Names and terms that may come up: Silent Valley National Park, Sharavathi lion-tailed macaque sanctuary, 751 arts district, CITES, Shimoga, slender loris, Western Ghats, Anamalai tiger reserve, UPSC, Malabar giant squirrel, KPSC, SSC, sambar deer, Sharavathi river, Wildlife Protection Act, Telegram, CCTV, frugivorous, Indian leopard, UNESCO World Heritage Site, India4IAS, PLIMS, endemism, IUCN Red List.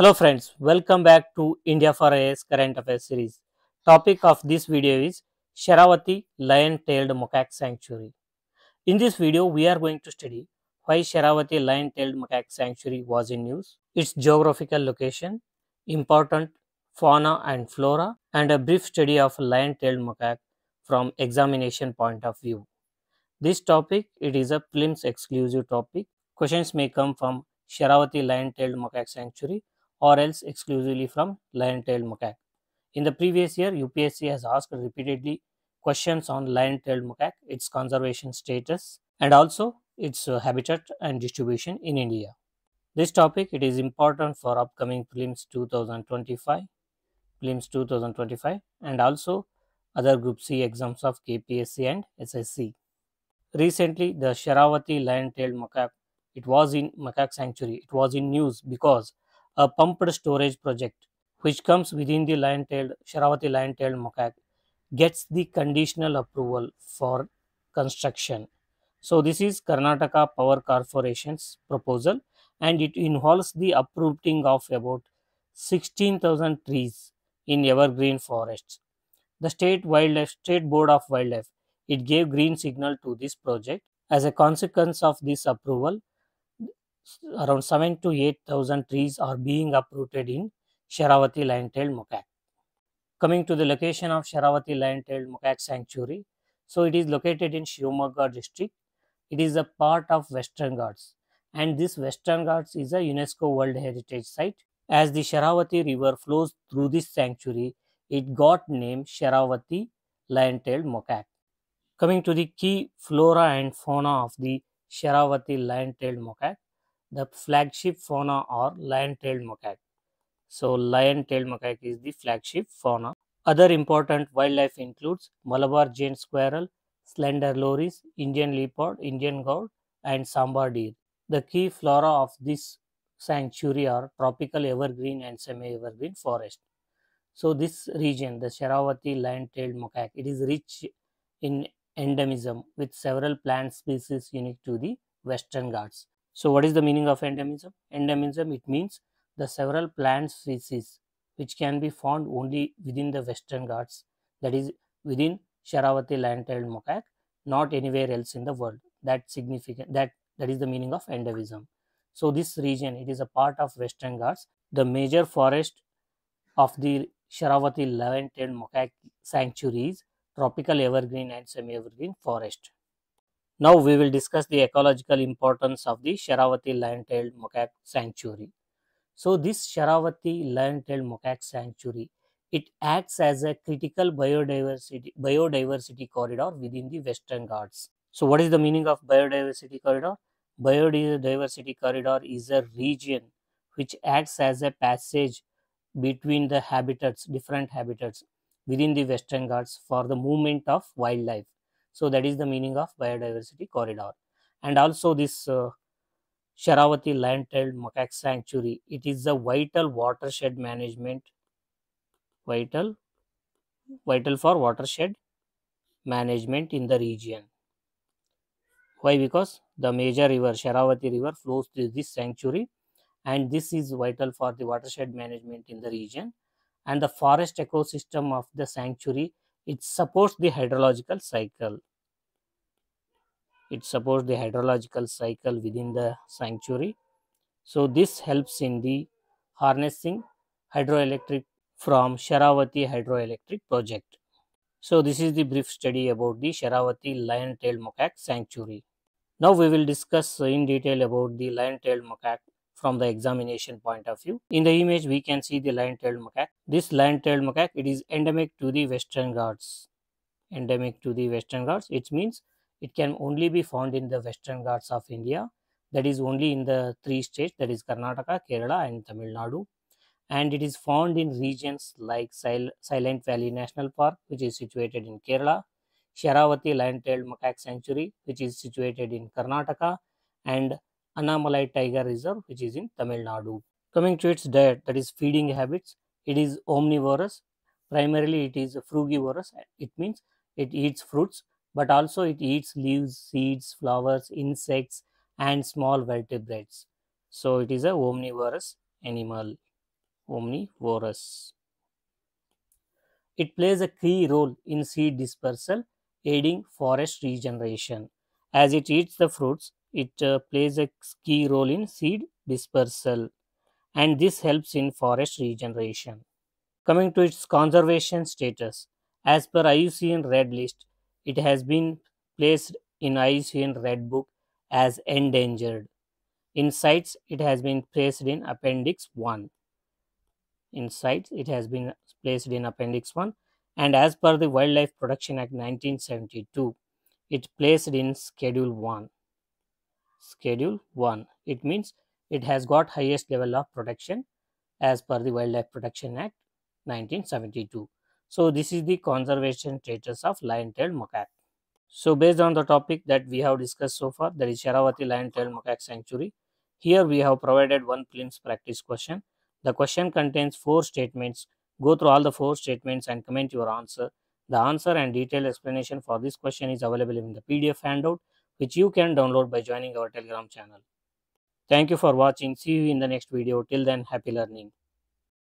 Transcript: Hello friends, welcome back to India4IAS current affairs series. Topic of this video is Sharavathi lion-tailed macaque sanctuary. In this video, we are going to study why Sharavathi lion-tailed macaque sanctuary was in use, its geographical location, important fauna and flora, and a brief study of lion-tailed macaque from examination point of view. This topic, it is a PLIMS exclusive topic. Questions may come from Sharavathi lion-tailed macaque sanctuary or else exclusively from lion-tailed macaque. In the previous year, UPSC has asked repeatedly questions on lion-tailed macaque, its conservation status and also its habitat and distribution in India. This topic, it is important for upcoming PLIMS 2025, PLIMS 2025 and also other Group C exams of KPSC and SSC. Recently, the Sharavathi lion-tailed macaque, it was in macaque sanctuary, it was in news because a pumped storage project which comes within the Sharavathi lion-tailed macaque gets the conditional approval for construction. So this is Karnataka Power Corporation's proposal and it involves the uprooting of about 16,000 trees in evergreen forests. The State Board of Wildlife, it gave green signal to this project. As a consequence of this approval, around 7,000 to 8,000 trees are being uprooted in Sharavathi lion-tailed macaque. Coming to the location of Sharavathi lion-tailed macaque sanctuary, so it is located in Shimoga district. It is a part of Western Ghats, and this Western Ghats is a UNESCO World Heritage Site. As the Sharavathi river flows through this sanctuary, it got name Sharavathi lion-tailed macaque. Coming to the key flora and fauna of the Sharavathi lion-tailed macaque, the flagship fauna are lion-tailed macaque. So, lion-tailed macaque is the flagship fauna. Other important wildlife includes Malabar giant squirrel, slender loris, Indian leopard, Indian goat, and sambar deer. The key flora of this sanctuary are tropical evergreen and semi-evergreen forest. So, this region, the Sharavathi lion-tailed macaque, it is rich in endemism with several plant species unique to the Western Ghats. So, what is the meaning of endemism? Endemism, it means the several plant species which can be found only within the Western Ghats, that is within Sharavathi lion-tailed macaque, not anywhere else in the world. That is the meaning of endemism. So, this region, it is a part of Western Ghats. The major forest of the Sharavathi lion-tailed macaque sanctuary is tropical evergreen and semi-evergreen forest. Now, we will discuss the ecological importance of the Sharavathi lion-tailed macaque sanctuary. So, this Sharavathi lion-tailed macaque sanctuary, it acts as a critical biodiversity corridor within the Western Ghats. So, what is the meaning of biodiversity corridor? Biodiversity corridor is a region which acts as a passage between the habitats, different habitats within the Western Ghats for the movement of wildlife. So, that is the meaning of biodiversity corridor. And also this Sharavathi lion-tailed macaque sanctuary, it is a vital for watershed management in the region. Why? Because the major river, Sharavathi river, flows through this sanctuary and this is vital for the watershed management in the region. And the forest ecosystem of the sanctuary, it supports the hydrological cycle. It supports the hydrological cycle within the sanctuary. So, this helps in the harnessing hydroelectric from Sharavathi hydroelectric project. So, this is the brief study about the Sharavathi lion-tailed macaque sanctuary. Now, we will discuss in detail about the lion-tailed macaque from the examination point of view. In the image, we can see the lion-tailed macaque. This lion-tailed macaque, it is endemic to the Western Ghats. Endemic to the Western Ghats, it means it can only be found in the Western Ghats of India, that is only in the three states, that is Karnataka, Kerala and Tamil Nadu, and it is found in regions like Silent Valley National Park, which is situated in Kerala, Sharavathi lion-tailed macaque sanctuary, which is situated in Karnataka, and Anamalai tiger reserve, which is in Tamil Nadu. Coming to its diet, that is feeding habits, it is omnivorous. Primarily it is frugivorous, it means it eats fruits, but also it eats leaves, seeds, flowers, insects and small vertebrates. So, it is a omnivorous animal. omnivorous. It plays a key role in seed dispersal, aiding forest regeneration. As it eats the fruits, it plays a key role in seed dispersal, and this helps in forest regeneration. Coming to its conservation status, as per IUCN Red List, it has been placed in IUCN Red Book as endangered. In CITES, it has been placed in Appendix 1. In CITES, it has been placed in Appendix 1, and as per the Wildlife Protection Act 1972, it placed in Schedule 1. Schedule 1. It means it has got highest level of protection as per the Wildlife Protection Act 1972. So this is the conservation status of lion-tailed macaque. So based on the topic that we have discussed so far, that is Sharavathi lion-tailed macaque sanctuary, here we have provided one PLIMS practice question. The question contains 4 statements. Go through all the 4 statements and comment your answer. The answer and detailed explanation for this question is available in the PDF handout, which you can download by joining our Telegram channel. Thank you for watching. See you in the next video. Till then, happy learning.